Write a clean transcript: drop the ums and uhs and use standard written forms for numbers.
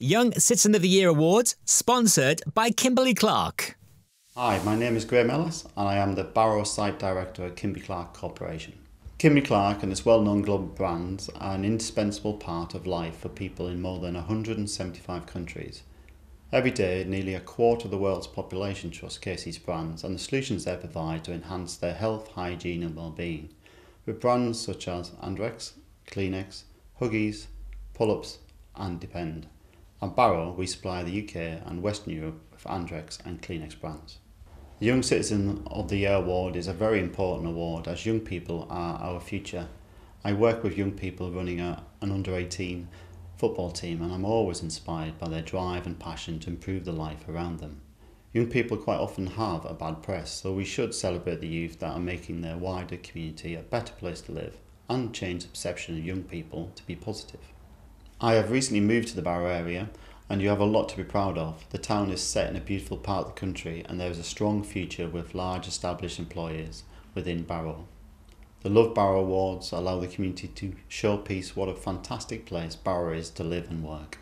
Young Citizen of the Year Award, sponsored by Kimberly-Clark. Hi, my name is Graeme Ellis and I am the Barrow Site Director at Kimberly-Clark Corporation. Kimberly-Clark and its well-known global brands are an indispensable part of life for people in more than 175 countries. Every day, nearly a quarter of the world's population trusts Casey's brands and the solutions they provide to enhance their health, hygiene and well-being, with brands such as Andrex, Kleenex, Huggies, Pull-Ups and Depend. At Barrow, we supply the UK and Western Europe with Andrex and Kleenex brands. The Young Citizen of the Year Award is a very important award as young people are our future. I work with young people running an under-18 football team and I'm always inspired by their drive and passion to improve the life around them. Young people quite often have a bad press, so we should celebrate the youth that are making their wider community a better place to live and change the perception of young people to be positive. I have recently moved to the Barrow area and you have a lot to be proud of. The town is set in a beautiful part of the country and there is a strong future with large established employers within Barrow. The Love Barrow Awards allow the community to showcase what a fantastic place Barrow is to live and work.